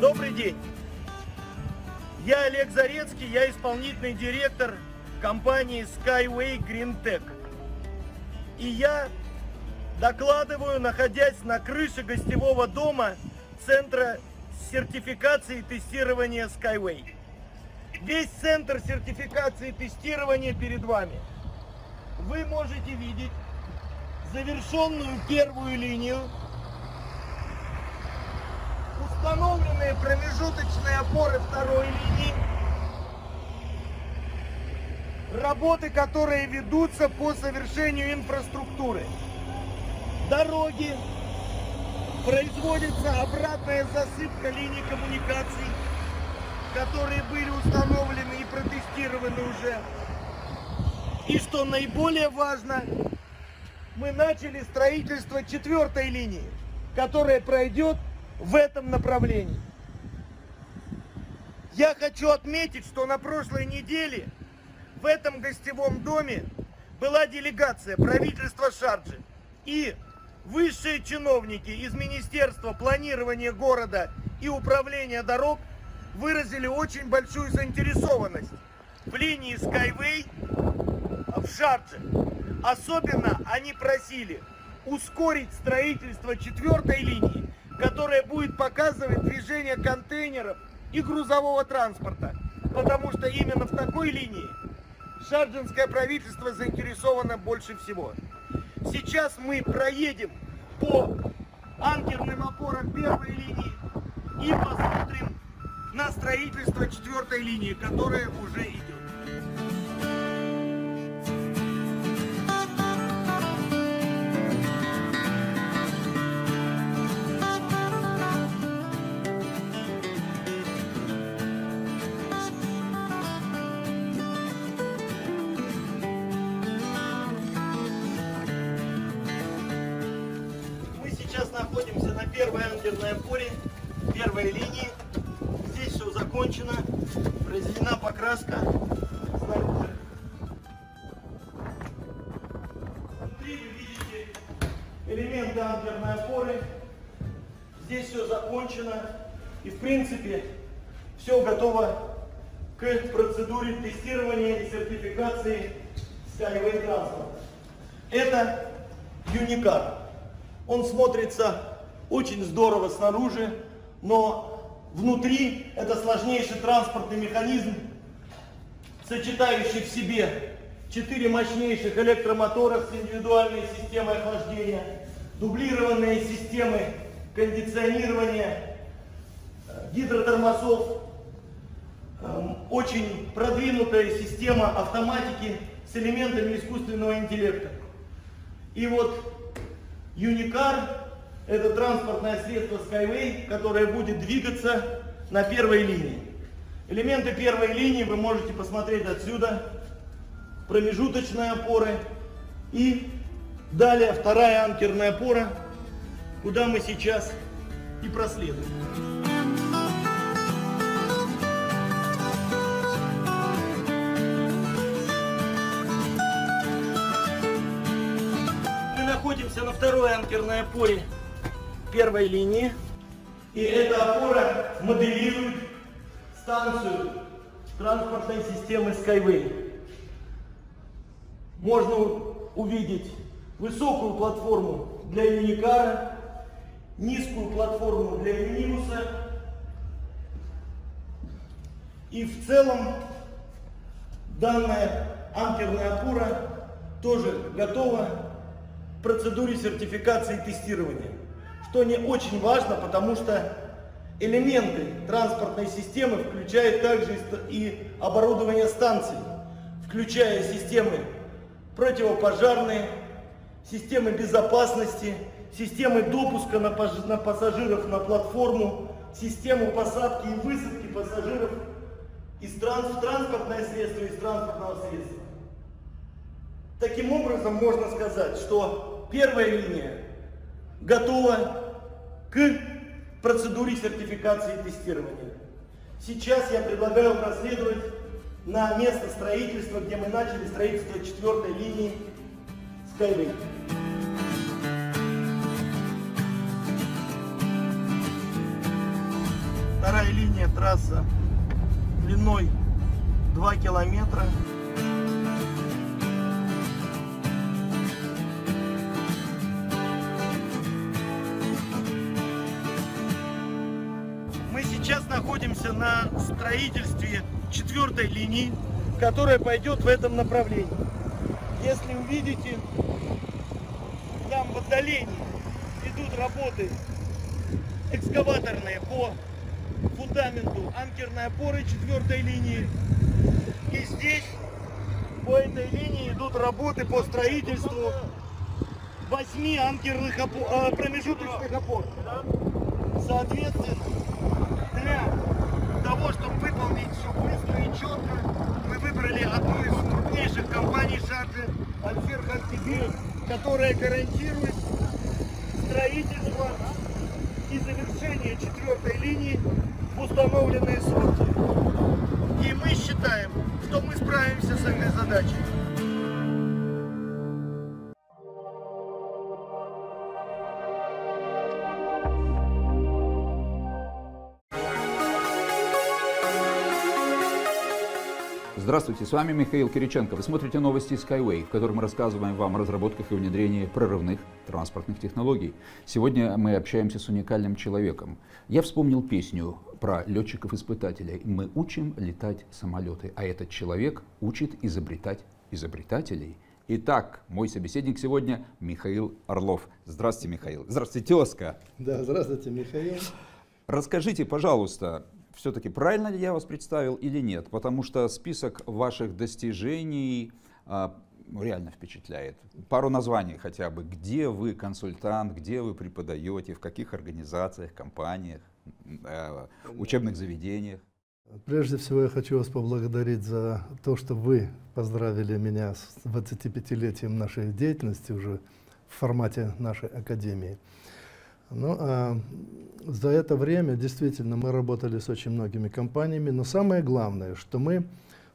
Добрый день. Я Олег Зарецкий, я исполнительный директор компании Skyway GreenTech. И я докладываю, находясь на крыше гостевого дома Центра сертификации и тестирования Skyway. Весь Центр сертификации и тестирования перед вами. Вы можете видеть завершенную первую линию, установленные промежуточные опоры второй линии, работы, которые ведутся по совершению инфраструктуры. Дороги, производится обратная засыпка линий коммуникаций, которые были установлены и протестированы уже. И что наиболее важно, мы начали строительство четвертой линии, которая пройдет в этом направлении. Я хочу отметить, что на прошлой неделе в этом гостевом доме была делегация правительства Шарджи и высшие чиновники из Министерства планирования города и управления дорог выразили очень большую заинтересованность в линии Skyway в Шардже. Особенно они просили ускорить строительство четвертой линии, которая будет показывать движение контейнеров и грузового транспорта, потому что именно в такой линии шарджинское правительство заинтересовано больше всего. Сейчас мы проедем по анкерным опорам первой линии и посмотрим на строительство четвертой линии, которая уже идет. Находимся на первой анкерной опоре первой линии. Здесь все закончено, произведена покраска снаружи. Внутри вы видите элементы анкерной опоры. Здесь все закончено и, в принципе, все готово к процедуре тестирования и сертификации SkyWay Transport. Это Юникар. Он смотрится очень здорово снаружи, но внутри это сложнейший транспортный механизм, сочетающий в себе 4 мощнейших электромотора с индивидуальной системой охлаждения, дублированные системы кондиционирования, гидротермосов, очень продвинутая система автоматики с элементами искусственного интеллекта. И вот Юникар – это транспортное средство Skyway, которое будет двигаться на первой линии. Элементы первой линии вы можете посмотреть отсюда. Промежуточные опоры. И далее вторая анкерная опора, куда мы сейчас и проследуем. Находимся на второй анкерной опоре первой линии, и эта опора моделирует станцию транспортной системы Skyway. Можно увидеть высокую платформу для Юникара, низкую платформу для Юнибуса, и в целом данная анкерная опора тоже готова процедуре сертификации и тестирования, что не очень важно, потому что элементы транспортной системы включают также и оборудование станций, включая системы противопожарные, системы безопасности, системы допуска на пассажиров на платформу, систему посадки и высадки пассажиров из транспортное средство, из транспортного средства. Таким образом, можно сказать, что первая линия готова к процедуре сертификации и тестирования. Сейчас я предлагаю проследовать на место строительства, где мы начали строительство четвертой линии Skyway. На Вторая линия, трасса длиной 2 километра. Мы сейчас находимся на строительстве 4-й линии, которая пойдет в этом направлении. Если увидите, там в отдалении идут работы экскаваторные по фундаменту анкерной опоры 4-й линии. И здесь по этой линии идут работы по строительству 8 анкерных опор, промежуточных опор. Соответственно, для того, чтобы выполнить все быстро и четко, мы выбрали одну из крупнейших компаний шаржи «Альфир Хартиби», которая гарантирует строительство и завершение 4-й линии в установленные сроки. И мы считаем, что мы справимся с этой задачей. Здравствуйте, с вами Михаил Кириченко. Вы смотрите новости Skyway, в котором мы рассказываем вам о разработках и внедрении прорывных транспортных технологий. Сегодня мы общаемся с уникальным человеком. Я вспомнил песню про летчиков-испытателей. Мы учим летать самолеты, а этот человек учит изобретать изобретателей. Итак, мой собеседник сегодня Михаил Орлов. Здравствуйте, Михаил. Здравствуйте, тезка. Да, здравствуйте, Михаил. Расскажите, пожалуйста, все-таки правильно ли я вас представил или нет? Потому что список ваших достижений реально впечатляет. Пару названий хотя бы. Где вы консультант, где вы преподаете, в каких организациях, компаниях, учебных заведениях? Прежде всего я хочу вас поблагодарить за то, что вы поздравили меня с 25-летием нашей деятельности уже в формате нашей академии. Ну, за это время действительно мы работали с очень многими компаниями, но самое главное, что мы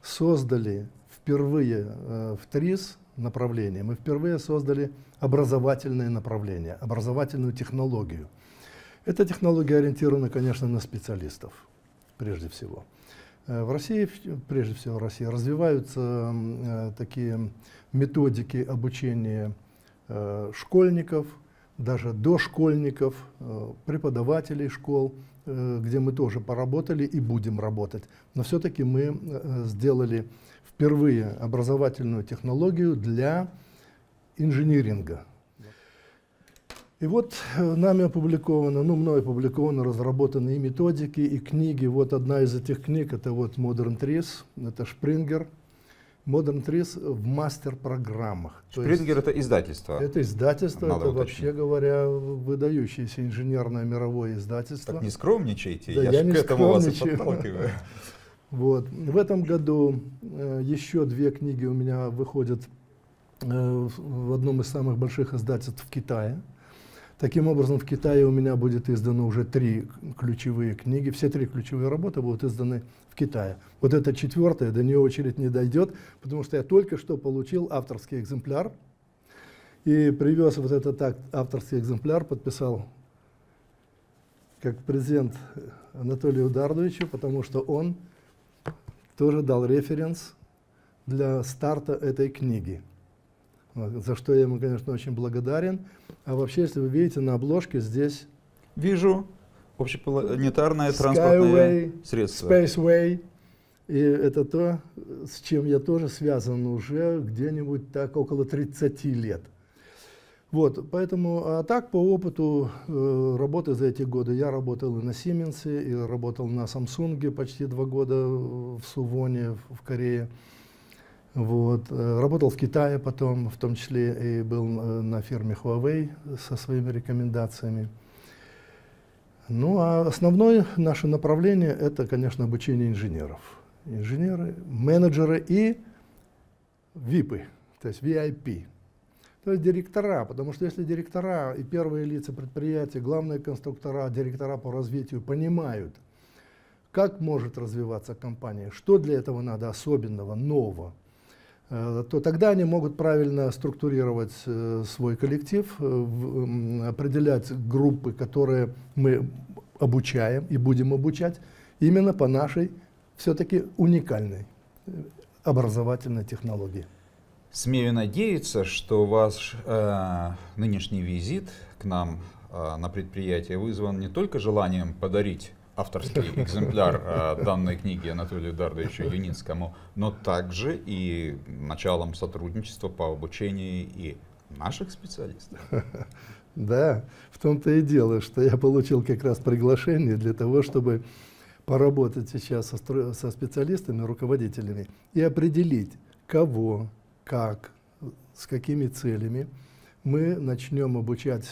создали впервые в ТРИЗ направление, мы впервые создали образовательное направление, образовательную технологию. Эта технология ориентирована, конечно, на специалистов, прежде всего. В России, прежде всего в России, развиваются такие методики обучения школьников, даже дошкольников, преподавателей школ, где мы тоже поработали и будем работать. Но все-таки мы сделали впервые образовательную технологию для инжиниринга. И вот нами опубликовано, ну, мной опубликованы, разработаны и методики, и книги. Вот одна из этих книг, это вот Modern ТРИЗ, это Шпрингер. Modern ТРИЗ в мастер-программах. Шпрингер — это издательство. Это издательство, это вообще говоря выдающееся инженерное мировое издательство. Так не скромничайте, да, я не к этому вас и подталкиваю. Вот. В этом году еще две книги у меня выходят в одном из самых больших издательств в Китае. Таким образом, в Китае у меня будет издано уже 3 ключевые книги. Все 3 ключевые работы будут изданы в Китае. Вот эта 4-я, до нее очередь не дойдет, потому что я только что получил авторский экземпляр. И привез вот этот авторский экземпляр, подписал как презент Анатолию Ударовичу, потому что он тоже дал референс для старта этой книги. За что я ему, конечно, очень благодарен. А вообще, если вы видите, на обложке здесь... Вижу общепланетарное транспортное средство. Spaceway. И это то, с чем я тоже связан уже где-нибудь так около 30 лет. Вот, поэтому, а так, по опыту работы за эти годы, я работал и на Siemens, и работал на Samsung почти 2 года в Сувоне, в Корее. Вот. Работал в Китае потом, в том числе и был на фирме Huawei со своими рекомендациями. Ну а основное наше направление – это, конечно, обучение инженеров. Инженеры, менеджеры и ВИПы, то есть VIP, то есть директора. Потому что если директора и первые лица предприятия, главные конструктора, директора по развитию понимают, как может развиваться компания, что для этого надо особенного, нового, то тогда они могут правильно структурировать свой коллектив, определять группы, которые мы обучаем и будем обучать именно по нашей все-таки уникальной образовательной технологии. Смею надеяться, что ваш нынешний визит к нам на предприятие вызван не только желанием подарить авторский экземпляр данной книги Анатолию Эдуардовичу Юницкому, но также и началом сотрудничества по обучению и наших специалистов. Да, в том-то и дело, что я получил как раз приглашение для того, чтобы поработать сейчас со специалистами, руководителями и определить, кого, как, с какими целями мы начнем обучать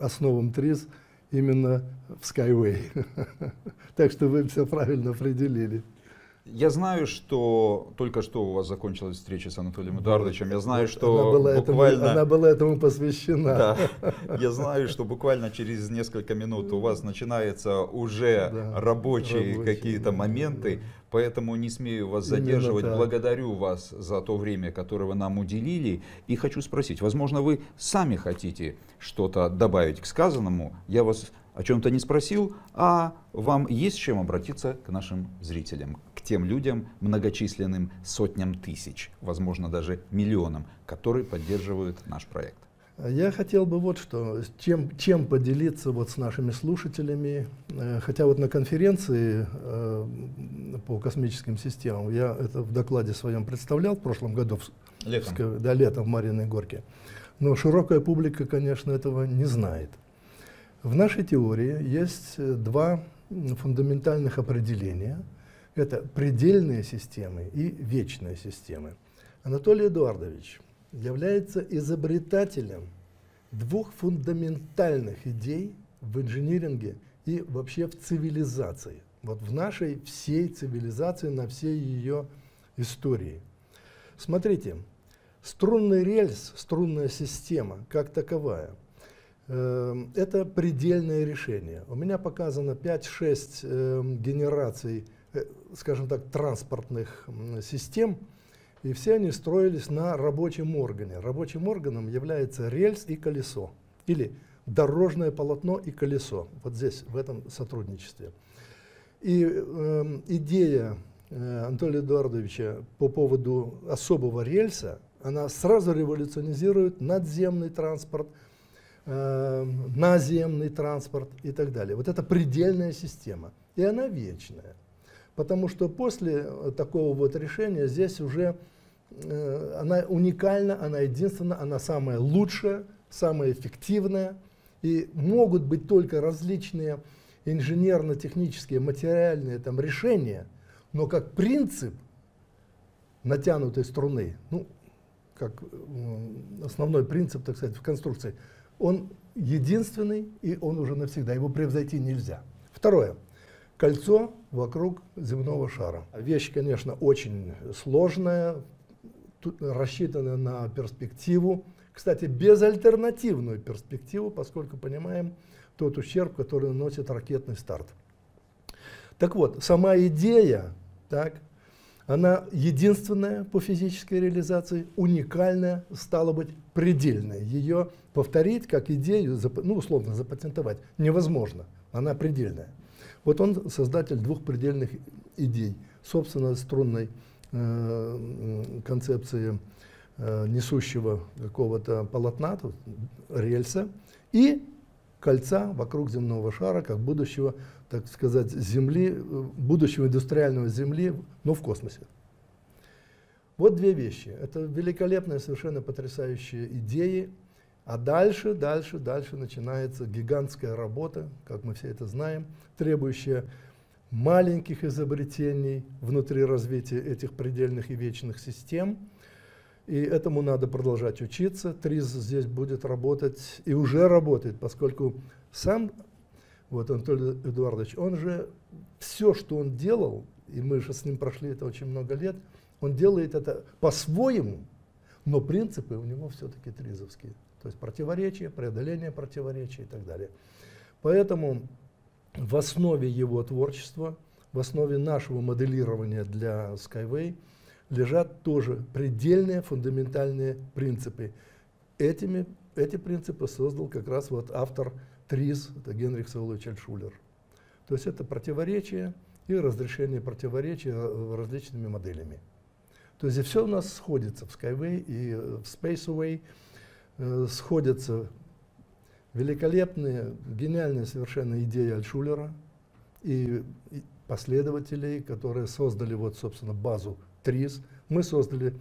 основам ТРИЗ именно в Skyway. Так что вы все правильно определили. Я знаю, что только что у вас закончилась встреча с Анатолием Эдуардовичем. Я знаю, что она была этому посвящена. Да. Я знаю, что буквально через несколько минут у вас начинаются уже рабочие какие-то моменты, поэтому не смею вас задерживать. Благодарю вас за то время, которое вы нам уделили. И хочу спросить, возможно, вы сами хотите что-то добавить к сказанному? Я вас о чем-то не спросил, а вам есть с чем обратиться к нашим зрителям, к тем людям, многочисленным сотням тысяч, возможно, даже миллионам, которые поддерживают наш проект. Я хотел бы вот что, чем поделиться вот с нашими слушателями. Хотя вот на конференции по космическим системам, я это в докладе своем представлял в прошлом году, летом в Марьиной Горке, но широкая публика, конечно, этого не знает. В нашей теории есть два фундаментальных определения. Это предельные системы и вечные системы. Анатолий Эдуардович является изобретателем двух фундаментальных идей в инжиниринге и вообще в цивилизации. Вот в нашей всей цивилизации, на всей ее истории. Смотрите, струнный рельс, струнная система как таковая, это предельное решение. У меня показано 5-6 генераций, скажем так, транспортных систем, и все они строились на рабочем органе. Рабочим органом является рельс и колесо, или дорожное полотно и колесо, вот здесь, в этом сотрудничестве. И идея Анатолия Эдуардовича по поводу особого рельса, она сразу революционизирует надземный транспорт, наземный транспорт и так далее. Вот это предельная система. И она вечная. Потому что после такого вот решения здесь уже она уникальна, она единственная, она самая лучшая, самая эффективная. И могут быть только различные инженерно-технические, материальные там решения, но как принцип натянутой струны, ну, как основной принцип, так сказать, в конструкции, он единственный, и он уже навсегда, его превзойти нельзя. Второе. Кольцо вокруг земного шара. Вещь, конечно, очень сложная, рассчитана на перспективу. Кстати, безальтернативную перспективу, поскольку понимаем тот ущерб, который наносит ракетный старт. Так вот, сама идея, она единственная по физической реализации, уникальная, стала быть, предельная. Ее повторить как идею, ну, условно, запатентовать невозможно. Она предельная. Вот он создатель двух предельных идей. Собственно, струнной концепции несущего какого-то полотна, рельса, и кольца вокруг земного шара, как будущего, так сказать, земли, будущего индустриального земли, но в космосе. Вот две вещи. Это великолепные, совершенно потрясающие идеи. А дальше, дальше начинается гигантская работа, как мы все это знаем, требующая маленьких изобретений внутри развития этих предельных и вечных систем. И этому надо продолжать учиться. ТРИЗ здесь будет работать и уже работает, поскольку сам вот Анатолий Эдуардович, он же все, что он делал, и мы же с ним прошли это очень много лет, он делает это по-своему, но принципы у него все-таки тризовские. То есть противоречия, преодоление противоречий и так далее. Поэтому в основе его творчества, в основе нашего моделирования для Skyway лежат тоже предельные фундаментальные принципы. Эти принципы создал как раз вот автор ТРИЗ, это Генрих Саулович Эльшуллер. То есть это противоречие и разрешение противоречий различными моделями. То есть все у нас сходится в Skyway и в Spaceway, сходятся великолепные, гениальные совершенно идеи Эльшуллера и последователей, которые создали вот, собственно, базу ТРИЗ. Мы создали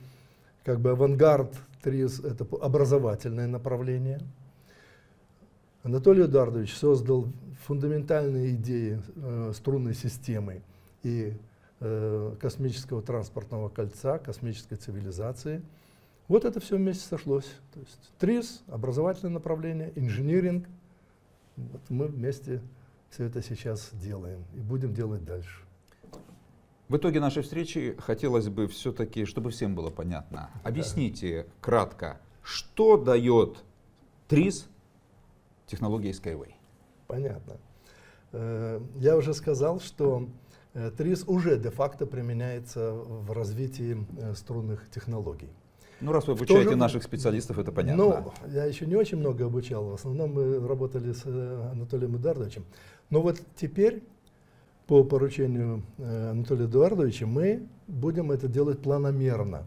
как бы авангард ТРИЗ, это образовательное направление. Анатолий Эдуардович создал фундаментальные идеи струнной системы и космического транспортного кольца, космической цивилизации. Вот это все вместе сошлось. То есть ТРИЗ, образовательное направление, инжиниринг. Вот мы вместе все это сейчас делаем и будем делать дальше. В итоге нашей встречи хотелось бы все-таки, чтобы всем было понятно. Объясните кратко, что дает ТРИЗ технологии Skyway? Понятно. Я уже сказал, что ТРИЗ уже де-факто применяется в развитии струнных технологий. Ну, раз вы обучаете наших специалистов, это понятно. Ну, я еще не очень много обучал, в основном мы работали с Анатолием Эдуардовичем. Но вот теперь, по поручению Анатолия Эдуардовича, мы будем это делать планомерно.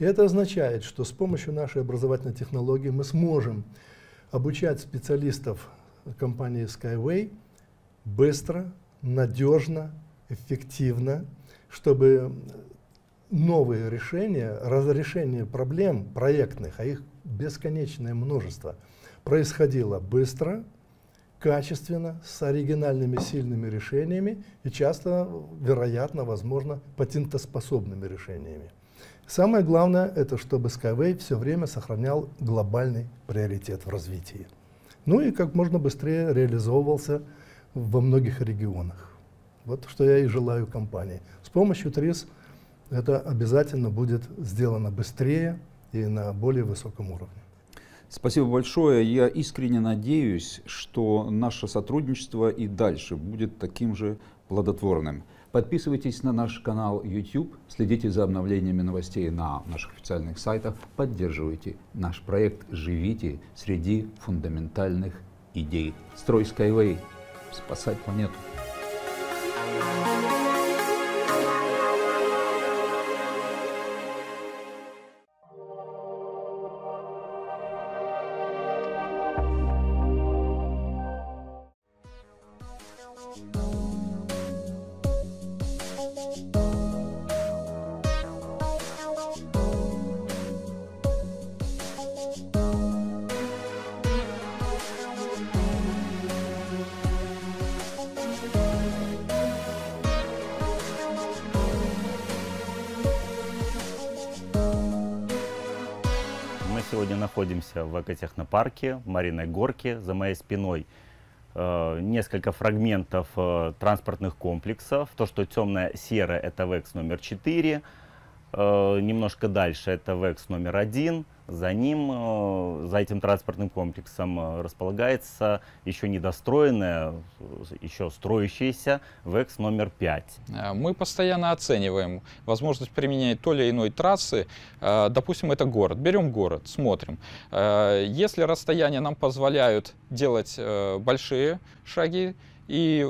И это означает, что с помощью нашей образовательной технологии мы сможем обучать специалистов компании Skyway быстро, надежно, эффективно, чтобы новые решения, разрешение проблем проектных, а их бесконечное множество, происходило быстро, качественно, с оригинальными сильными решениями и часто, вероятно, возможно, патентоспособными решениями. Самое главное, это чтобы Skyway все время сохранял глобальный приоритет в развитии. Ну и как можно быстрее реализовывался во многих регионах. Вот что я и желаю компании. С помощью ТРИЗ это обязательно будет сделано быстрее и на более высоком уровне. Спасибо большое. Я искренне надеюсь, что наше сотрудничество и дальше будет таким же плодотворным. Подписывайтесь на наш канал YouTube, следите за обновлениями новостей на наших официальных сайтах, поддерживайте наш проект, живите среди фундаментальных идей. Строй Skyway, спасать планету. Сегодня находимся в экотехнопарке Марьиной Горки. За моей спиной несколько фрагментов транспортных комплексов. То, что темно-серое, это ВЭКС номер 4. Немножко дальше это ВЭКС номер 1. За ним, за этим транспортным комплексом располагается еще недостроенная, еще строящаяся ВЭКС номер 5. Мы постоянно оцениваем возможность применять той или иной трассы. Допустим, это город. Берем город, смотрим. Если расстояния нам позволяют делать большие шаги и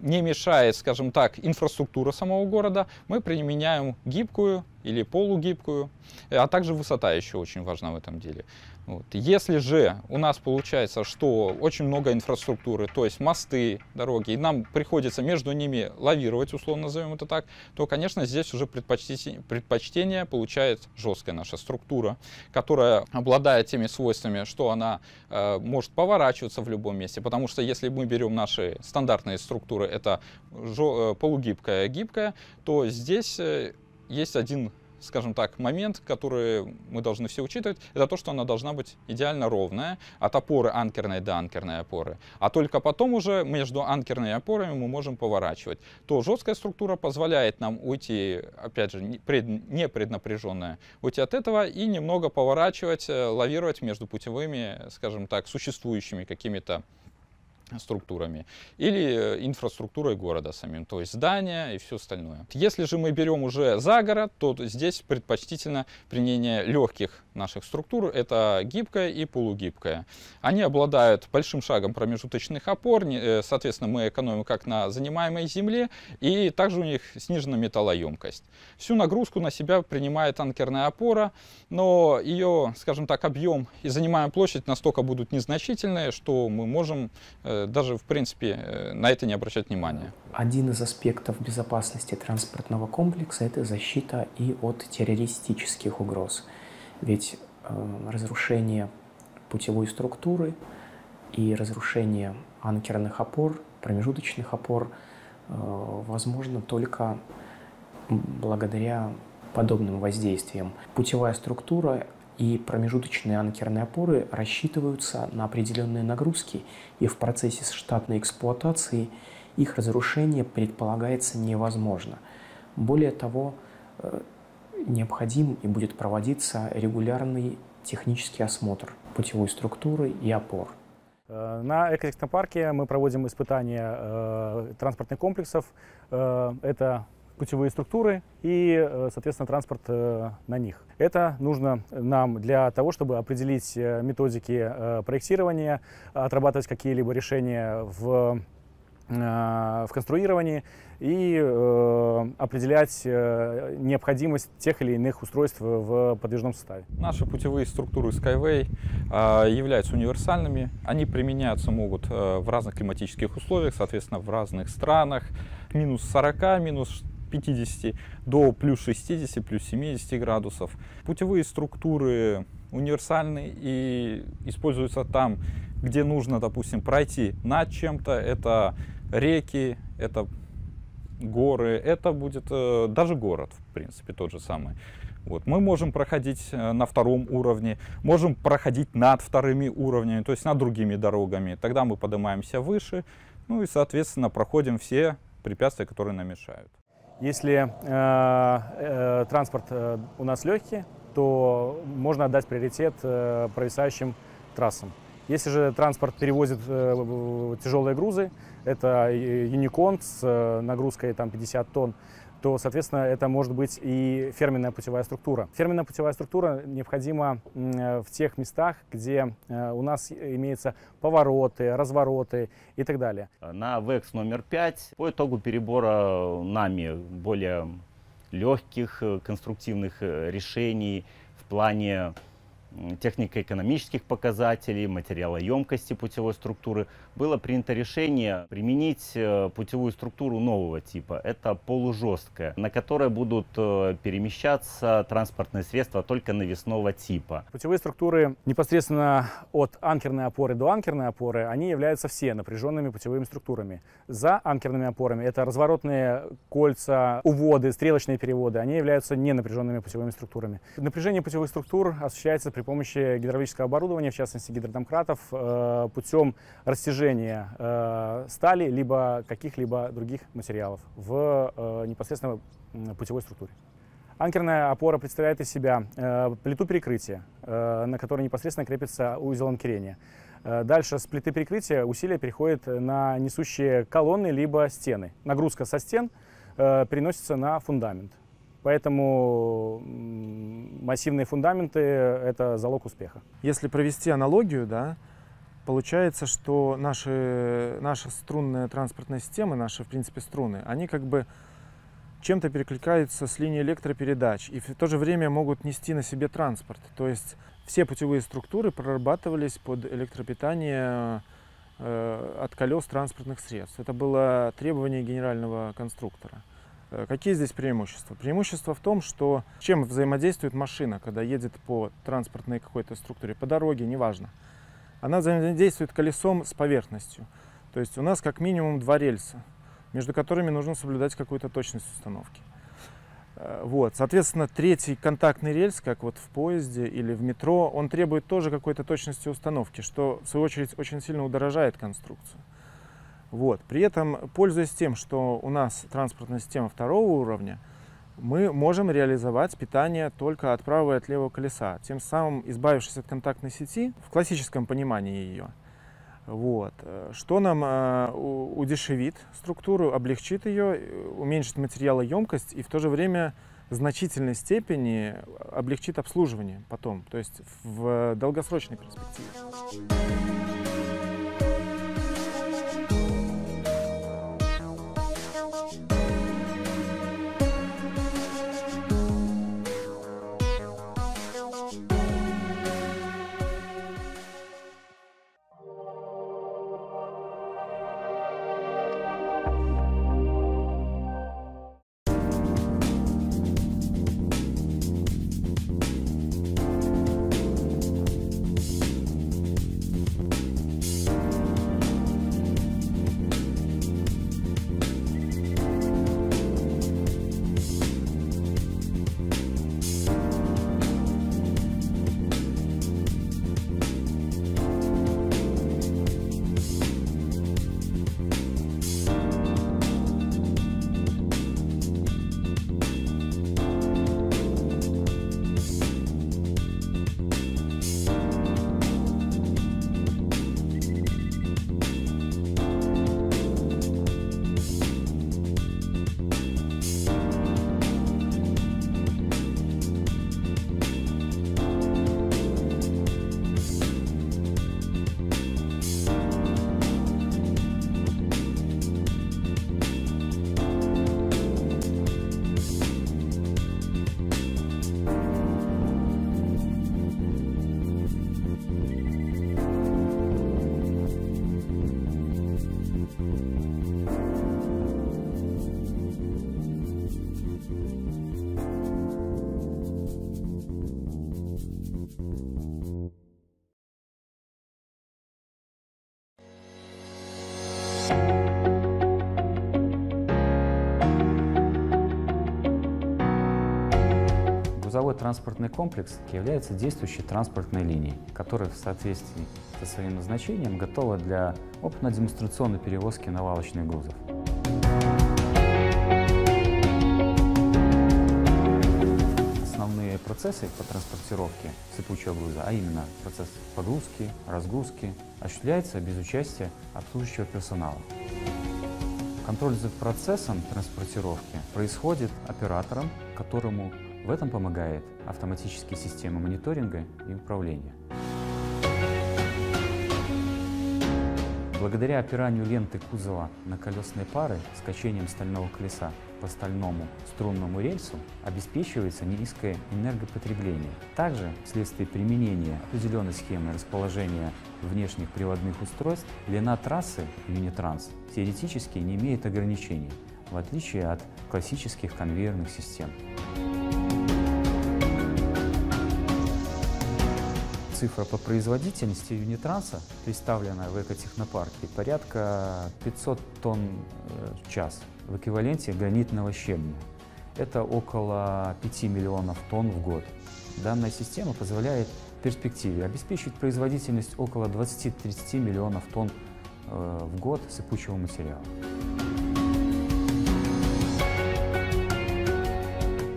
не мешает, скажем так, инфраструктура самого города, мы применяем гибкую или полугибкую, а также высота еще очень важна в этом деле. Вот. Если же у нас получается, что очень много инфраструктуры, то есть мосты, дороги, и нам приходится между ними лавировать, условно назовем это так, то, конечно, здесь уже предпочтение получает жесткая наша структура, которая обладает теми свойствами, что она может поворачиваться в любом месте, потому что если мы берем наши стандартные структуры, это полугибкая, гибкая, то здесь есть один, скажем так, момент, который мы должны все учитывать, это то, что она должна быть идеально ровная от опоры анкерной до анкерной опоры. А только потом уже между анкерными опорами мы можем поворачивать. То жесткая структура позволяет нам уйти, опять же, не преднапряженная, уйти от этого и немного поворачивать, лавировать между путевыми, скажем так, существующими какими-то структурами или инфраструктурой города самим, то есть здания и все остальное. Если же мы берем уже за город, то здесь предпочтительно применение легких наших структур, это гибкая и полугибкая. Они обладают большим шагом промежуточных опор, соответственно, мы экономим как на занимаемой земле, и также у них снижена металлоемкость. Всю нагрузку на себя принимает анкерная опора, но ее, скажем так, объем и занимаемая площадь настолько будут незначительные, что мы можем даже, в принципе, на это не обращать внимания. Один из аспектов безопасности транспортного комплекса – это защита и от террористических угроз. Ведь разрушение путевой структуры и разрушение анкерных опор, промежуточных опор возможно только благодаря подобным воздействиям. Путевая структура и промежуточные анкерные опоры рассчитываются на определенные нагрузки, и в процессе штатной эксплуатации их разрушение предполагается невозможно. Более того, необходим и будет проводиться регулярный технический осмотр путевой структуры и опор. На экотехнопарке мы проводим испытания транспортных комплексов. Это путевые структуры и, соответственно, транспорт на них. Это нужно нам для того, чтобы определить методики проектирования, отрабатывать какие-либо решения в конструировании и определять необходимость тех или иных устройств в подвижном составе. Наши путевые структуры Skyway являются универсальными. Они применяться могут в разных климатических условиях, соответственно, в разных странах. Минус 40, минус 50 до плюс 60, плюс 70 градусов. Путевые структуры универсальны и используются там, где нужно, допустим, пройти над чем-то. Это реки, это горы, это будет даже город, в принципе, тот же самый. Вот. Мы можем проходить на втором уровне, можем проходить над вторыми уровнями, то есть над другими дорогами. Тогда мы поднимаемся выше, ну и, соответственно, проходим все препятствия, которые нам мешают. Если транспорт у нас легкий, то можно отдать приоритет провисающим трассам. Если же транспорт перевозит тяжелые грузы, это Юниконт с нагрузкой там, 50 тонн, то, соответственно, это может быть и ферменная путевая структура. Ферменная путевая структура необходима в тех местах, где у нас имеются повороты, развороты и так далее. На ВЭКС номер 5 по итогу перебора нами более легких конструктивных решений в плане технико-экономических показателей, материалоемкости путевой структуры, было принято решение применить путевую структуру нового типа. Это полужесткая, на которой будут перемещаться транспортные средства только навесного типа. Путевые структуры непосредственно от анкерной опоры до анкерной опоры, они являются все напряженными путевыми структурами. За анкерными опорами это разворотные кольца, уводы, стрелочные переводы, они являются ненапряженными путевыми структурами. Напряжение путевых структур осуществляется при помощи гидравлического оборудования, в частности гидродомкратов, путем растяжения стали либо каких-либо других материалов в непосредственно путевой структуре. Анкерная опора представляет из себя плиту перекрытия, на которой непосредственно крепится узел анкерения. Дальше с плиты перекрытия усилие переходит на несущие колонны либо стены. Нагрузка со стен переносится на фундамент. Поэтому массивные фундаменты – это залог успеха. Если провести аналогию, да, получается, что наша струнная транспортная система, наши, в принципе, струны, они как бы чем-то перекликаются с линией электропередач и в то же время могут нести на себе транспорт. То есть все путевые структуры прорабатывались под электропитание от колес транспортных средств. Это было требование генерального конструктора. Какие здесь преимущества? Преимущество в том, что чем взаимодействует машина, когда едет по транспортной какой-то структуре, по дороге, неважно. Она взаимодействует колесом с поверхностью. То есть у нас как минимум два рельса, между которыми нужно соблюдать какую-то точность установки. Вот. Соответственно, третий контактный рельс, как вот в поезде или в метро, он требует тоже какой-то точности установки, что, в свою очередь, очень сильно удорожает конструкцию. Вот. При этом, пользуясь тем, что у нас транспортная система второго уровня, мы можем реализовать питание только от правого и от левого колеса, тем самым избавившись от контактной сети в классическом понимании ее. Вот. Что нам удешевит структуру, облегчит ее, уменьшит материалоемкость и в то же время в значительной степени облегчит обслуживание потом, то есть в долгосрочной перспективе. Грузовой транспортный комплекс является действующей транспортной линией, которая в соответствии со своим назначением готова для опытно-демонстрационной перевозки навалочных грузов. Основные процессы по транспортировке сыпучего груза, а именно процесс погрузки, разгрузки, осуществляется без участия обслуживающего персонала. Контроль за процессом транспортировки происходит оператором, которому в этом помогает автоматические системы мониторинга и управления. Благодаря опиранию ленты кузова на колесные пары с качением стального колеса по стальному струнному рельсу обеспечивается низкое энергопотребление. Также вследствие применения определенной схемы расположения внешних приводных устройств длина трассы МиниТранс теоретически не имеет ограничений, в отличие от классических конвейерных систем. Цифра по производительности Юнитранса, представленная в экотехнопарке, порядка 500 тонн в час в эквиваленте гранитного щебня. Это около 5 миллионов тонн в год. Данная система позволяет в перспективе обеспечить производительность около 20-30 миллионов тонн в год сыпучего материала.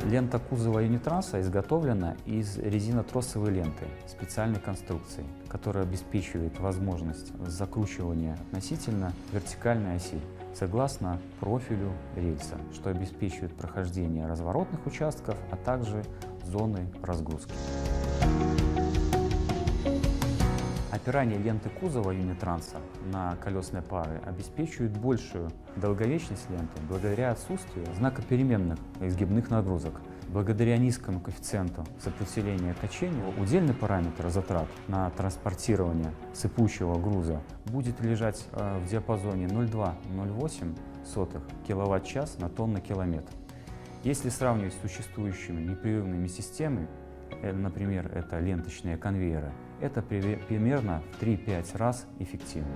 Лента кузова Юнитранса изготовлена из резинотросовой ленты специальной конструкции, которая обеспечивает возможность закручивания относительно вертикальной оси согласно профилю рельса, что обеспечивает прохождение разворотных участков, а также зоны разгрузки. Опирание ленты кузова Юнитранса на колесные пары обеспечивает большую долговечность ленты благодаря отсутствию знакопеременных изгибных нагрузок. Благодаря низкому коэффициенту сопротивления качению удельный параметр затрат на транспортирование сыпучего груза будет лежать в диапазоне 0,2-0,8 кВт-ч на тонну километр. Если сравнивать с существующими непрерывными системами, например, это ленточные конвейеры, это примерно в 3-5 раз эффективнее.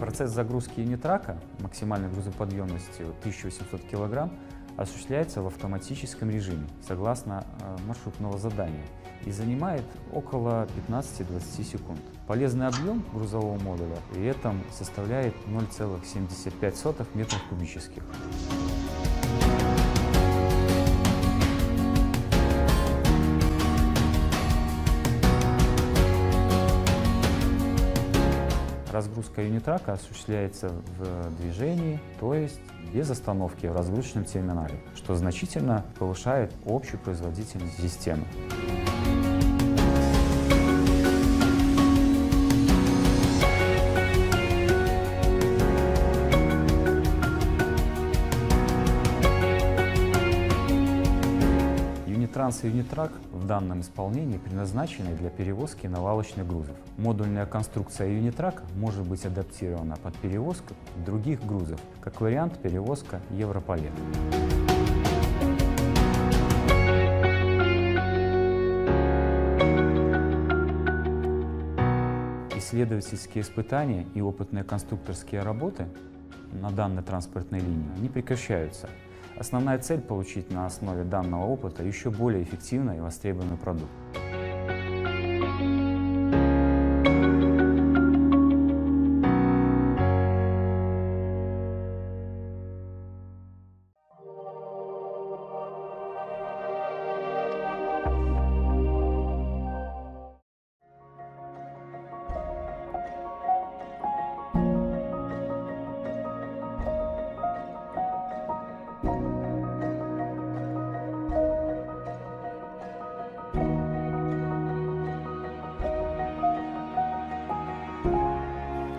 Процесс загрузки Юнитрака максимальной грузоподъемностью 1800 кг осуществляется в автоматическом режиме согласно маршрутного задания и занимает около 15-20 секунд. Полезный объем грузового модуля при этом составляет 0,75 метров кубических. Разгрузка юнитрака осуществляется в движении, то есть без остановки в разгрузочном терминале, что значительно повышает общую производительность системы. МиниТранс и Юнитрак в данном исполнении предназначены для перевозки навалочных грузов. Модульная конструкция Юнитрак может быть адаптирована под перевозку других грузов, как вариант перевозка Европалет. Исследовательские испытания и опытные конструкторские работы на данной транспортной линии не прекращаются. Основная цель – получить на основе данного опыта еще более эффективный и востребованный продукт.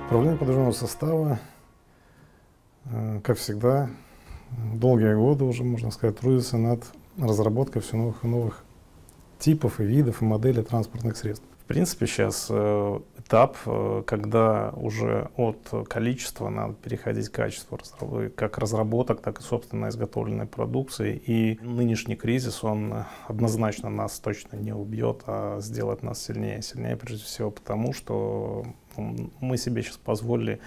Управление подвижного состава, как всегда, долгие годы уже, можно сказать, трудится над разработкой все новых и новых типов и видов и моделей транспортных средств. В принципе, сейчас этап, когда уже от количества надо переходить к качеству как разработок, так и, собственно, изготовленной продукции. И нынешний кризис, он однозначно нас точно не убьет, а сделает нас сильнее. Сильнее, прежде всего, потому что мы себе сейчас позволили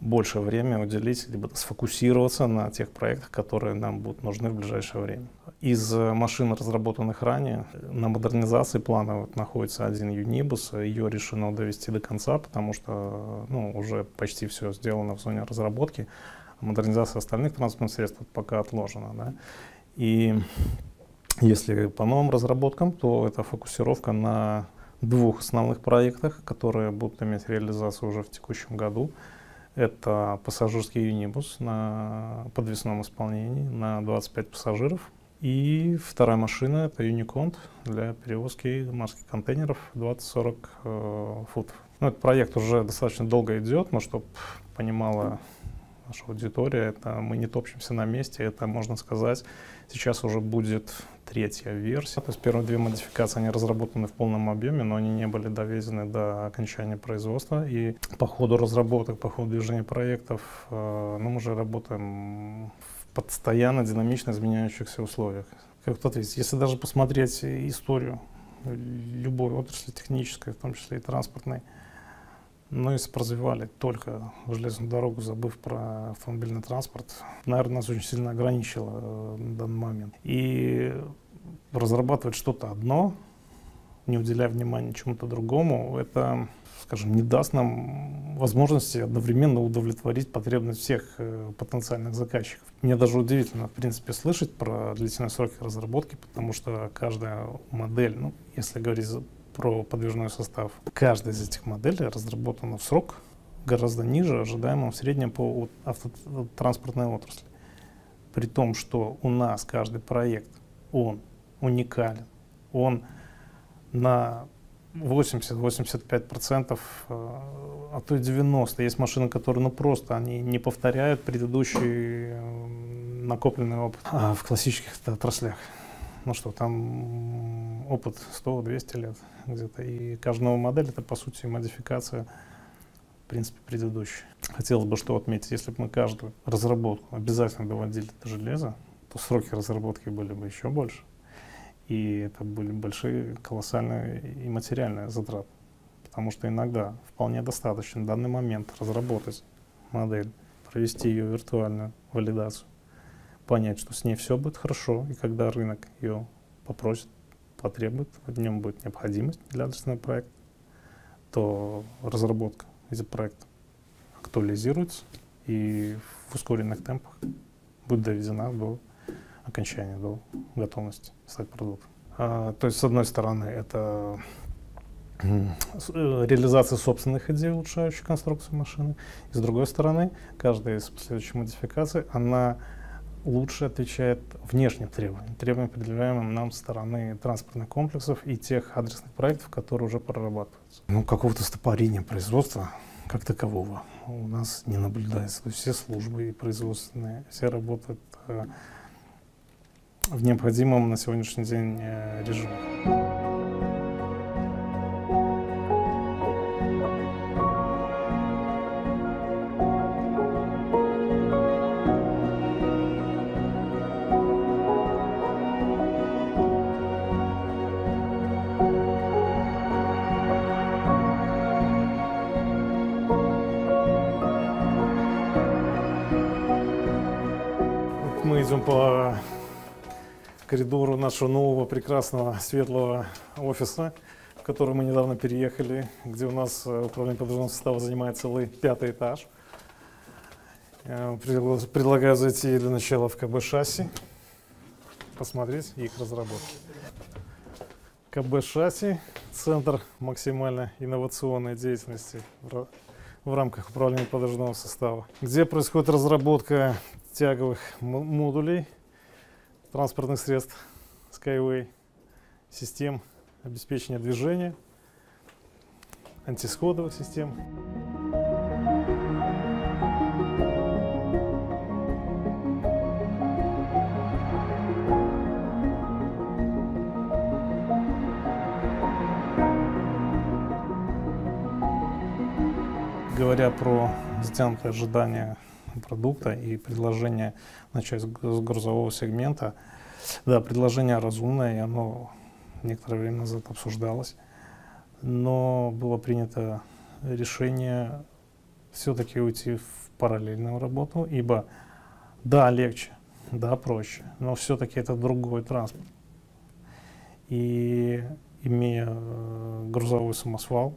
больше времени уделить, либо сфокусироваться на тех проектах, которые нам будут нужны в ближайшее время. Из машин, разработанных ранее, на модернизации плана находится один Юнибус. Ее решено довести до конца, потому что уже почти все сделано в зоне разработки. Модернизация остальных транспортных средств пока отложена. Да? И если по новым разработкам, то это фокусировка на двух основных проектах, которые будут иметь реализацию уже в текущем году. Это пассажирский Юнибус на подвесном исполнении на 25 пассажиров. И вторая машина — это Юниконт для перевозки морских контейнеров 20-40 футов. Этот проект уже достаточно долго идет, но чтобы понимала наша аудитория, мы не топчемся на месте. Это, можно сказать, сейчас уже будет третья версия. То есть первые две модификации, они разработаны в полном объеме, но они не были доведены до окончания производства. И по ходу разработок, по ходу движения проектов мы уже работаем в постоянно динамично изменяющихся условиях. Как тут ответить? Если даже посмотреть историю любой отрасли технической, в том числе и транспортной, но если развивали только железную дорогу, забыв про автомобильный транспорт, наверное, нас очень сильно ограничило на данный момент. И разрабатывать что-то одно, не уделяя внимания чему-то другому, это, скажем, не даст нам возможности одновременно удовлетворить потребность всех потенциальных заказчиков. Мне даже удивительно, в принципе, слышать про длительные сроки разработки, потому что каждая модель, если говорить про подвижной состав, каждая из этих моделей разработана в срок гораздо ниже ожидаемого в среднем по автотранспортной отрасли. При том, что у нас каждый проект, он уникален, он на 80-85%, а то и 90%. Есть машины, которые просто они не повторяют предыдущий накопленный опыт в классических отраслях. Там опыт 100-200 лет где-то. И каждая новая модель — это, по сути, модификация, в принципе, предыдущей. Хотелось бы что отметить: если бы мы каждую разработку обязательно доводили до железа, то сроки разработки были бы еще больше. И это были большие, колоссальные и материальные затраты. Потому что иногда вполне достаточно в данный момент разработать модель, провести ее виртуальную валидацию, понять, что с ней все будет хорошо, и когда рынок ее попросит, потребует, в нем будет необходимость для адресного проекта, то разработка этого проекта актуализируется и в ускоренных темпах будет доведена до окончания, до готовности стать продуктом. То есть, с одной стороны, это реализации собственных идей, улучшающих конструкцию машины. И с другой стороны, каждая из последующих модификаций, она лучше отвечает внешним требованиям, предъявляемым нам со стороны транспортных комплексов и тех адресных проектов, которые уже прорабатываются. Ну, какого-то стопорения производства как такового у нас не наблюдается. То есть все службы и производственные, все работают в необходимом на сегодняшний день режиме. Мы идем по коридору нашего нового, прекрасного, светлого офиса, в который мы недавно переехали, где у нас управление подвижного состава занимает целый 5-й этаж. Предлагаю зайти для начала в КБ-шасси, посмотреть их разработки. КБ-шасси – центр максимально инновационной деятельности в рамках управления подвижного состава, где происходит разработка тяговых модулей, транспортных средств Skyway, систем обеспечения движения, антисходовых систем. Говоря про затянутое ожидание продукта и предложение начать с грузового сегмента. Да, предложение разумное, и оно некоторое время назад обсуждалось, но было принято решение все-таки уйти в параллельную работу, ибо да, легче, да, проще, но все-таки это другой транспорт. И имея грузовой самосвал,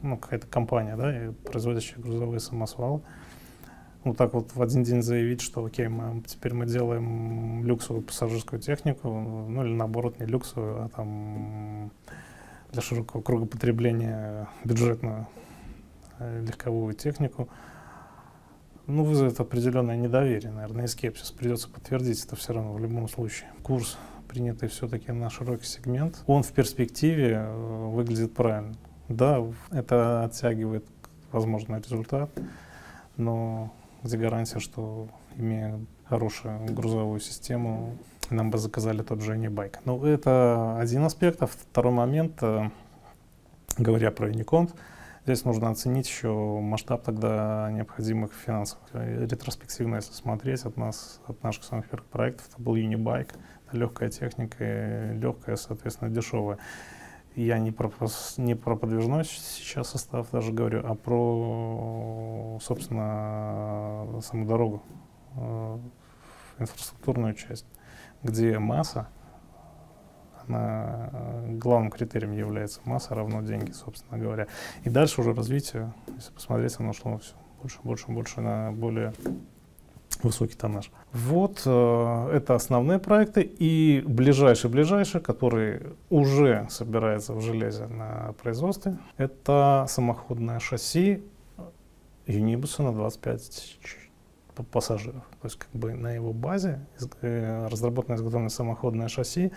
ну, какая-то компания, да, производящая грузовые самосвалы, вот так вот в один день заявить, что окей, теперь мы делаем люксовую пассажирскую технику, ну или наоборот, не люксовую, а там для широкого круга потребления бюджетную легковую технику, ну вызовет определенное недоверие, наверное, и скепсис. Придется подтвердить это все равно в любом случае. Курс, принятый все-таки на широкий сегмент, он в перспективе выглядит правильно. Да, это оттягивает возможный результат, но где гарантия, что, имея хорошую грузовую систему, нам бы заказали тот же Юнибайк. Ну, это один аспект. А второй момент, говоря про Юниконт, здесь нужно оценить еще масштаб тогда необходимых финансовых. Ретроспективно, если смотреть, от наших самых первых проектов, это был Юнибайк, это легкая техника, легкая, соответственно, дешевая. Я не про подвижной сейчас состав даже говорю, а про, собственно, саму дорогу, инфраструктурную часть, где масса, главным критерием является масса равно деньги, собственно говоря. И дальше уже развитие, если посмотреть, оно шло все больше на более высокий тоннаж. Вот это основные проекты, и ближайшие, которые уже собираются в железе на производстве, это самоходное шасси Юнибуса на 25 пассажиров. То есть как бы на его базе разработано изготовленное самоходное шасси.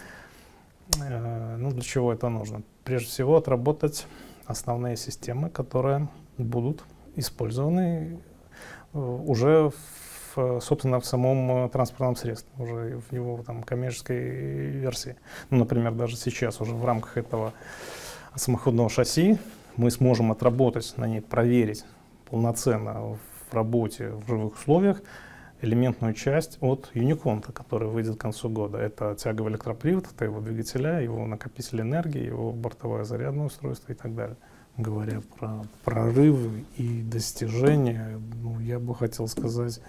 Ну, для чего это нужно? Прежде всего отработать основные системы, которые будут использованы уже собственно, в самом транспортном средстве, уже в его там коммерческой версии. Ну, например, даже сейчас уже в рамках этого самоходного шасси мы сможем отработать на ней, проверить полноценно в работе в живых условиях элементную часть от Юниконта, который выйдет к концу года. Это тяговый электропривод, это его двигателя, его накопитель энергии, его бортовое зарядное устройство и так далее. Говоря про прорывы и достижения, ну, я бы хотел сказать,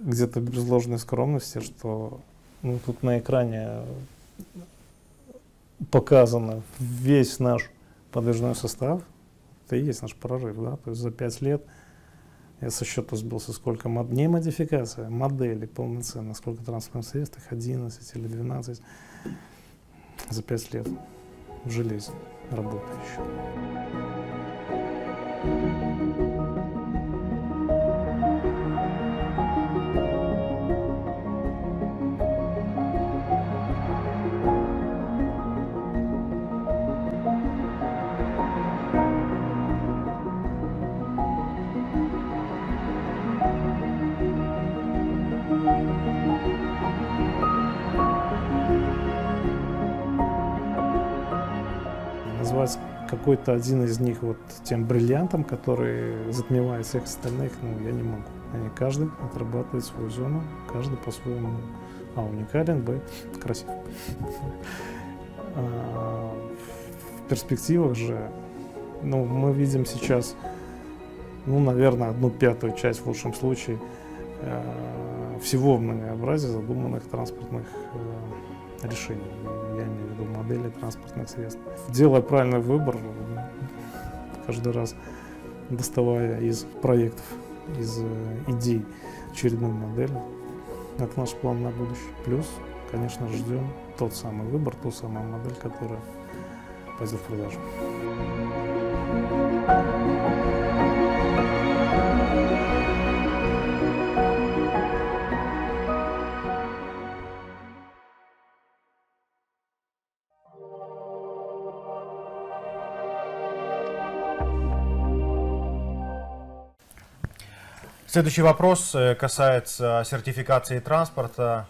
где-то без ложной скромности, что ну, тут на экране показано весь наш подвижной состав. Это и есть наш прорыв, да? То есть за 5 лет я со счета сбился, сколько не модификация, модели полноценно, сколько транспортных средств, их 11 или 12 за 5 лет. в железе работающем. Назвать какой-то один из них вот тем бриллиантом, который затмевает всех остальных, ну, я не могу. Они каждый отрабатывает свою зону, каждый по-своему уникален, б, красив. В перспективах же, ну, мы видим сейчас, ну, наверное, 1/5 часть в лучшем случае всего многообразия задуманных транспортных решений. Я имею в виду модели транспортных средств. Делая правильный выбор, каждый раз доставая из проектов, из идей очередную модель, это наш план на будущее. Плюс, конечно, ждем тот самый выбор, ту самую модель, которая пойдет в продажу. Следующий вопрос касается сертификации транспорта.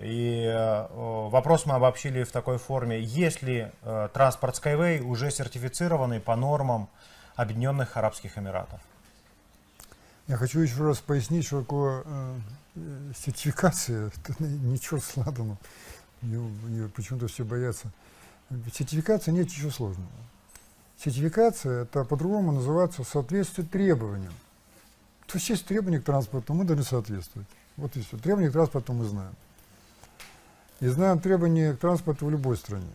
И вопрос мы обобщили в такой форме. Есть ли транспорт Skyway уже сертифицированный по нормам Объединенных Арабских Эмиратов? Я хочу еще раз пояснить, что такое сертификация. Ничего сложного. Почему-то все боятся. Сертификация — нет ничего сложного. Сертификация — это по-другому называется соответствие требованиям. То есть есть требования к транспорту, мы должны соответствовать. Вот и все. Требования к транспорту мы знаем. И знаем требования к транспорту в любой стране.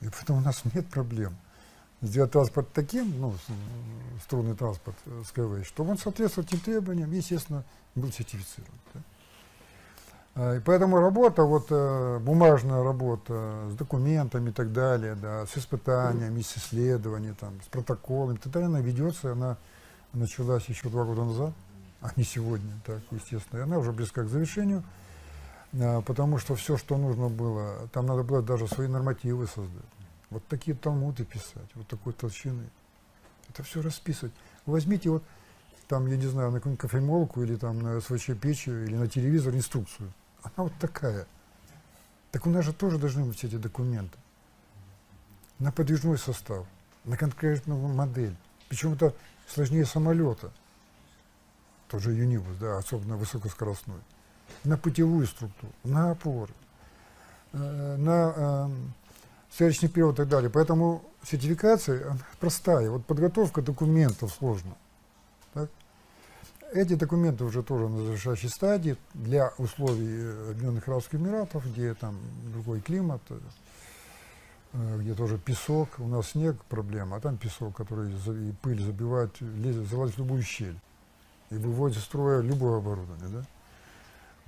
И поэтому у нас нет проблем сделать транспорт таким, ну, струнный транспорт Skyway, чтобы он соответствовал тем требованиям, естественно, был сертифицирован. Да? И поэтому работа, вот бумажная работа с документами и так далее, да, с испытаниями, с исследованиями, там, с протоколами и так далее, она ведется, она началась еще 2 года назад, а не сегодня, так, естественно. И она уже близка к завершению, потому что все, что нужно было, там надо было даже свои нормативы создать. Вот такие талмуды писать, вот такой толщины. Это все расписывать. Возьмите вот, там, я не знаю, на какую-нибудь кофемолку или там на СВЧ-печи или на телевизор инструкцию. Она вот такая. Так у нас же тоже должны быть все эти документы. На подвижной состав, на конкретную модель. Причем это сложнее самолета, тот же Юнибус, да, особенно высокоскоростной, на путевую структуру, на опоры, на связочный период и так далее. Поэтому сертификация она простая, вот подготовка документов сложна. Так? Эти документы уже тоже на завершающей стадии для условий Объединенных Арабских Эмиратов, где там другой климат, где тоже песок, у нас снег проблема, а там песок, который и пыль забивает, лезет, залазит в любую щель и выводит из строя любое оборудование, да?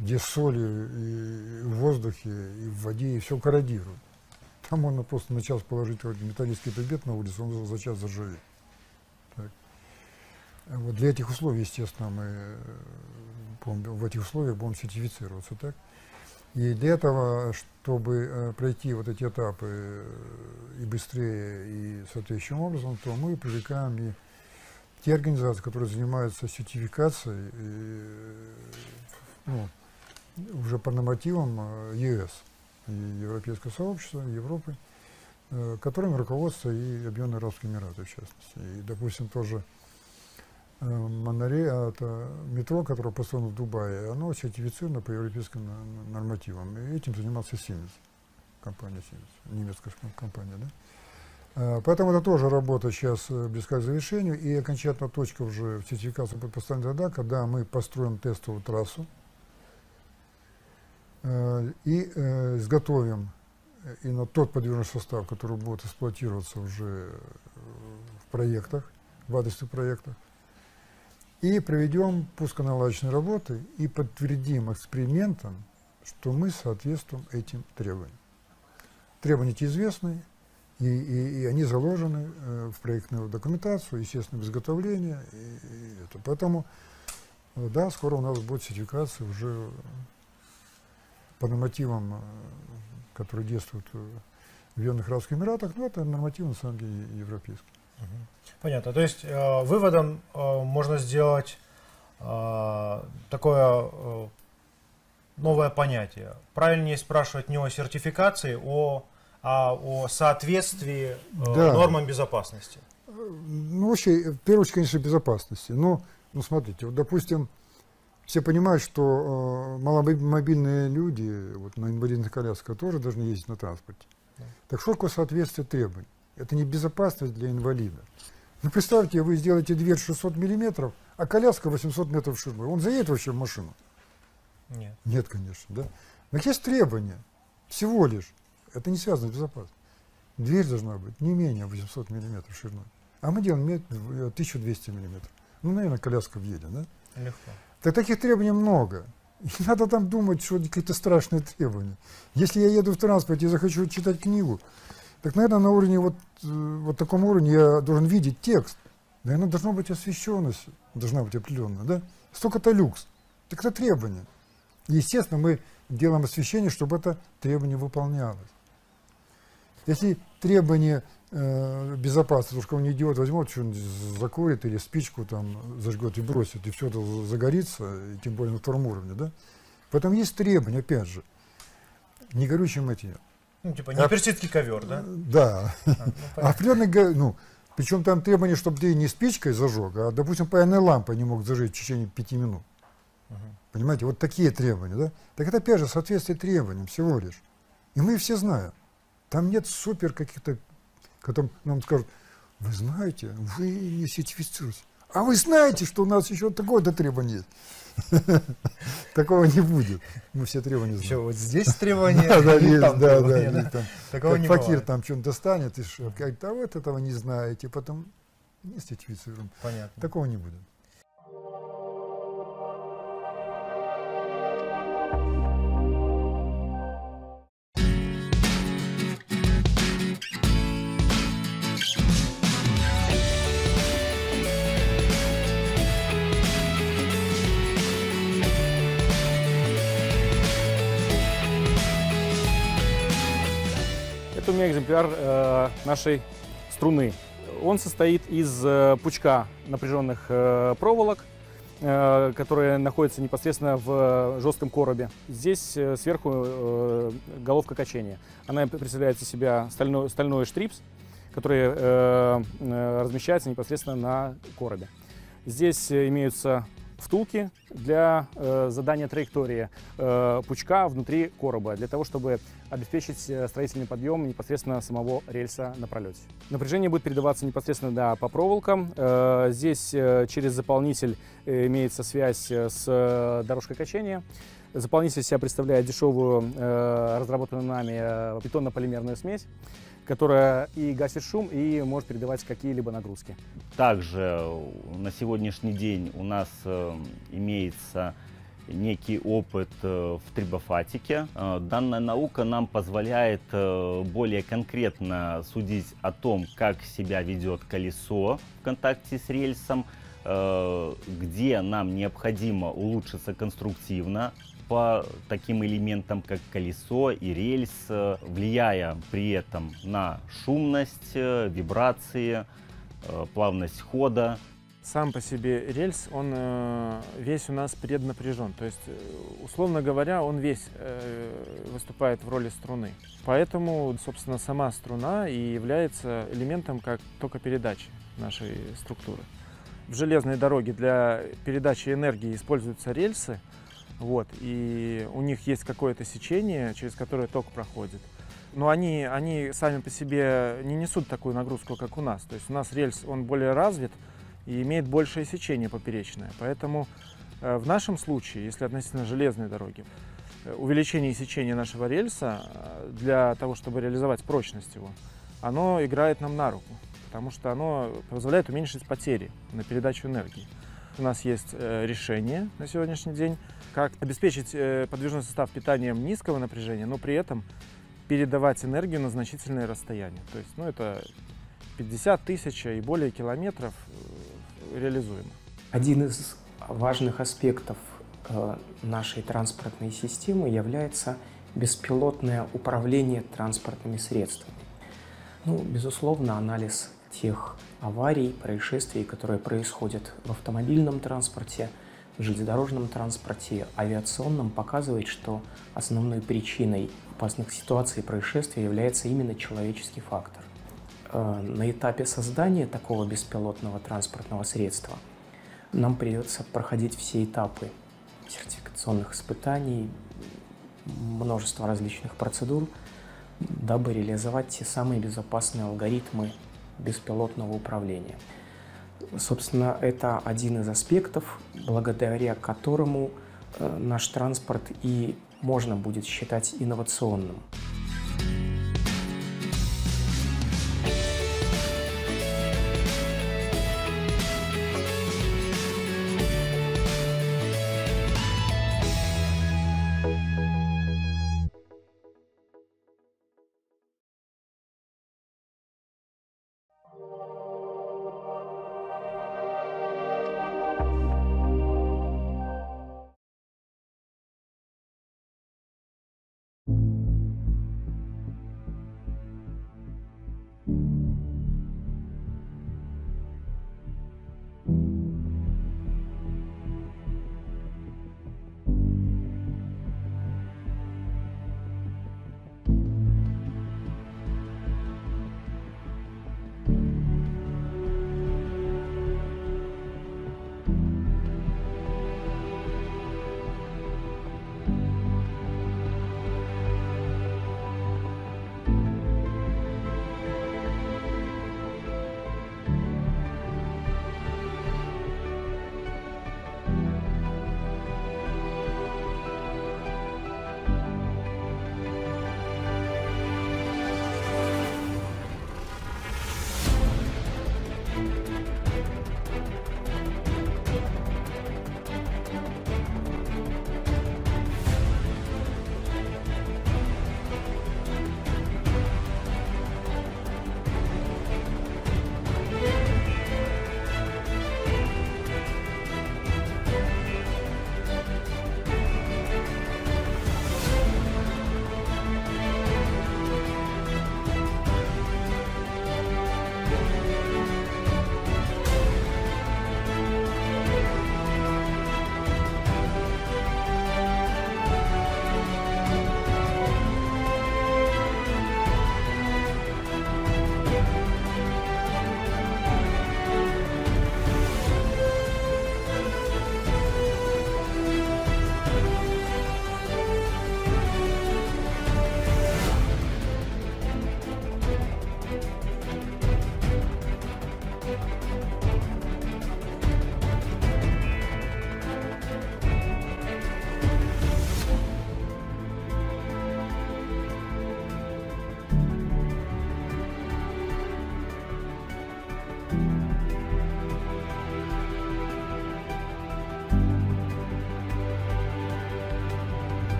Где соль и в воздухе, и в воде, и все корродирует. Там можно просто на час положить металлический предмет на улицу, он за час заржавеет. Вот для этих условий, естественно, мы в этих условиях будем сертифицироваться, так? И для этого, чтобы пройти вот эти этапы и быстрее, и соответствующим образом, то мы привлекаем и те организации, которые занимаются сертификацией, ну, уже по нормативам ЕС, и Европейского сообщества, Европы, которыми руководствуются и Объединенные Арабские Эмираты, в частности. И, допустим, тоже это метро, которое построено в Дубае, оно сертифицировано по европейским нормативам. И этим занимался Siemens, компания Siemens, немецкая компания. Да? Поэтому это тоже работа сейчас близка к завершению. И окончательная точка уже в сертификации будет поставлена тогда, когда мы построим тестовую трассу и изготовим именно тот подвижный состав, который будет эксплуатироваться уже в проектах, в адресных проектах. И проведем пусконаладочные работы и подтвердим экспериментом, что мы соответствуем этим требованиям. Требования эти известны, И они заложены в проектную документацию, естественно, в изготовление. Поэтому, да, скоро у нас будет сертификация уже по нормативам, которые действуют в Объединенных Арабских Эмиратах, но это нормативы, на самом деле, европейские. Понятно. То есть выводом можно сделать такое новое понятие. Правильнее спрашивать не о сертификации, а о соответствии нормам безопасности. Ну, вообще, в первую очередь, конечно, безопасности. Но, ну, смотрите, вот, допустим, все понимают, что маломобильные люди вот, на инвалидных колясках тоже должны ездить на транспорте. Так что такое соответствие требований? Это не безопасность для инвалида. Ну, представьте, вы сделаете дверь 600 мм, а коляска 800 метров шириной. Он заедет вообще в машину? Нет. Нет, конечно, да. Но есть требования. Всего лишь. Это не связано с безопасностью. Дверь должна быть не менее 800 мм шириной. А мы делаем 1200 мм. Ну, наверное, коляска въедет, да? Легко. Так таких требований много. Не надо там думать, что какие-то страшные требования. Если я еду в транспорте и захочу читать книгу, так, наверное, на уровне, вот таком уровне я должен видеть текст. Наверное, должна быть освещенность, должна быть определенная, да? Столько-то люкс. Так это требование. Естественно, мы делаем освещение, чтобы это требование выполнялось. Если требование безопасности, потому что он не идиот возьмет, что-нибудь закурит или спичку там зажгет и бросит, и все это загорится, и тем более на втором уровне, да? Потом есть требования, опять же, не горючий материал. Ну, типа не персидский ковер, да? Да. Причем там требования, чтобы ты не спичкой зажег, а, допустим, паяльной лампой не мог зажечь в течение 5 минут. Понимаете, вот такие требования, да? Так это, опять же, соответствие требованиям всего лишь. И мы все знаем. Там нет супер каких-то, которым нам скажут, вы знаете, вы не сертифицируете. А вы знаете, что у нас еще такое-то требование есть? Такого не будет. Мы все требования знаем. Все, вот здесь требования, да. Такого не будет. Факир там что-нибудь достанет, и говорит, а вот этого не знаете, потом не сертифицируем. Понятно. Такого не будет. У меня экземпляр нашей струны. Он состоит из пучка напряженных проволок, которые находятся непосредственно в жестком коробе. Здесь сверху головка качения. Она представляет из себя стальной штрипс, который размещается непосредственно на коробе. Здесь имеются втулки для задания траектории пучка внутри короба, для того, чтобы обеспечить строительный подъем непосредственно самого рельса на пролете. Напряжение будет передаваться непосредственно по проволокам. Здесь через заполнитель имеется связь с дорожкой качения. Заполнитель себя представляет дешевую, разработанную нами бетонно-полимерную смесь, которая и гасит шум, и может передавать какие-либо нагрузки. Также на сегодняшний день у нас имеется некий опыт в трибофатике. Данная наука нам позволяет более конкретно судить о том, как себя ведет колесо в контакте с рельсом, где нам необходимо улучшиться конструктивно по таким элементам, как колесо и рельс, влияя при этом на шумность, вибрации, плавность хода. Сам по себе рельс, он весь у нас преднапряжен, то есть, условно говоря, он весь выступает в роли струны. Поэтому, собственно, сама струна и является элементом как токопередачи нашей структуры. В железной дороге для передачи энергии используются рельсы. Вот, и у них есть какое-то сечение, через которое ток проходит. Но они сами по себе не несут такую нагрузку, как у нас. То есть у нас рельс, он более развит и имеет большее сечение поперечное. Поэтому в нашем случае, если относительно железной дороги, увеличение сечения нашего рельса для того, чтобы реализовать прочность его, оно играет нам на руку, потому что оно позволяет уменьшить потери на передачу энергии. У нас есть решение на сегодняшний день, как обеспечить подвижной состав питанием низкого напряжения, но при этом передавать энергию на значительные расстояния. То есть, это 50 тысяч и более километров реализуемо. Один из важных аспектов нашей транспортной системы является беспилотное управление транспортными средствами. Безусловно, анализ тех аварий, происшествий, которые происходят в автомобильном транспорте, в железнодорожном транспорте, авиационном, показывает, что основной причиной опасных ситуаций и происшествий является именно человеческий фактор. На этапе создания такого беспилотного транспортного средства нам придется проходить все этапы сертификационных испытаний, множество различных процедур, дабы реализовать те самые безопасные алгоритмы беспилотного управления. Собственно, это один из аспектов, благодаря которому наш транспорт и можно будет считать инновационным.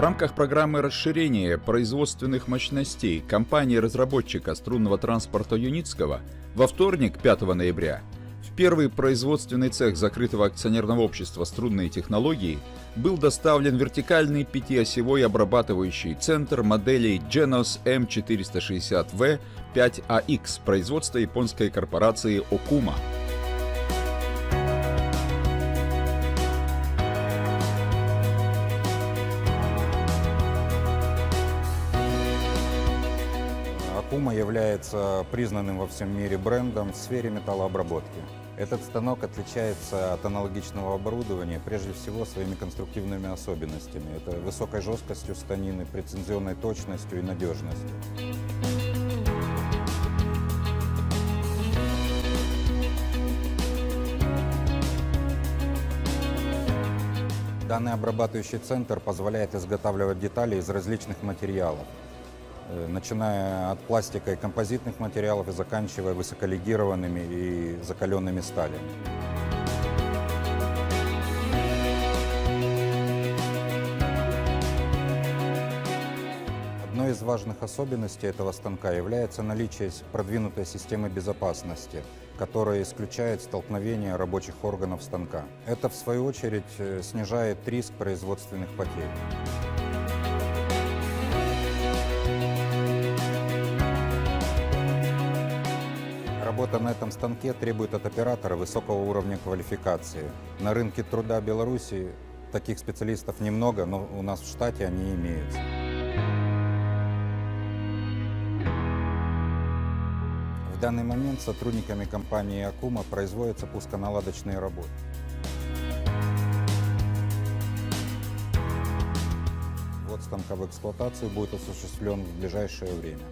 В рамках программы расширения производственных мощностей компании-разработчика струнного транспорта Юницкого во вторник, 5 ноября, в первый производственный цех закрытого акционерного общества «Струнные технологии» был доставлен вертикальный пятиосевой обрабатывающий центр моделей Genos M460V-5AX производства японской корпорации «Окума». Окума является признанным во всем мире брендом в сфере металлообработки. Этот станок отличается от аналогичного оборудования прежде всего своими конструктивными особенностями. Это высокой жесткостью станины, прецизионной точностью и надежностью. Данный обрабатывающий центр позволяет изготавливать детали из различных материалов, начиная от пластика и композитных материалов и заканчивая высоколегированными и закаленными сталями. Одной из важных особенностей этого станка является наличие продвинутой системы безопасности, которая исключает столкновение рабочих органов станка. Это, в свою очередь, снижает риск производственных потерь. Работа на этом станке требует от оператора высокого уровня квалификации. На рынке труда Беларуси таких специалистов немного, но у нас в штате они имеются. В данный момент сотрудниками компании «Окума» производятся пусконаладочные работы. Ввод станка в эксплуатацию будет осуществлен в ближайшее время.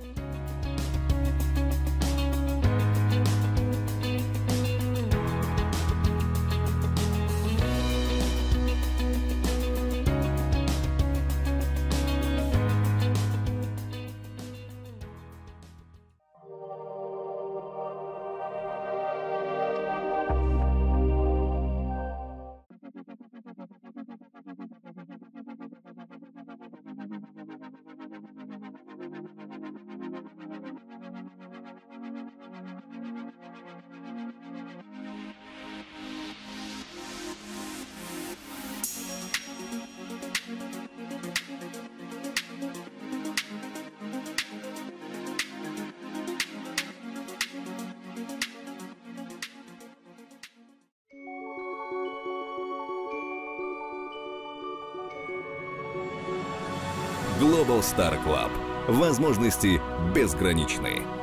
Global Star Club. Возможности безграничны.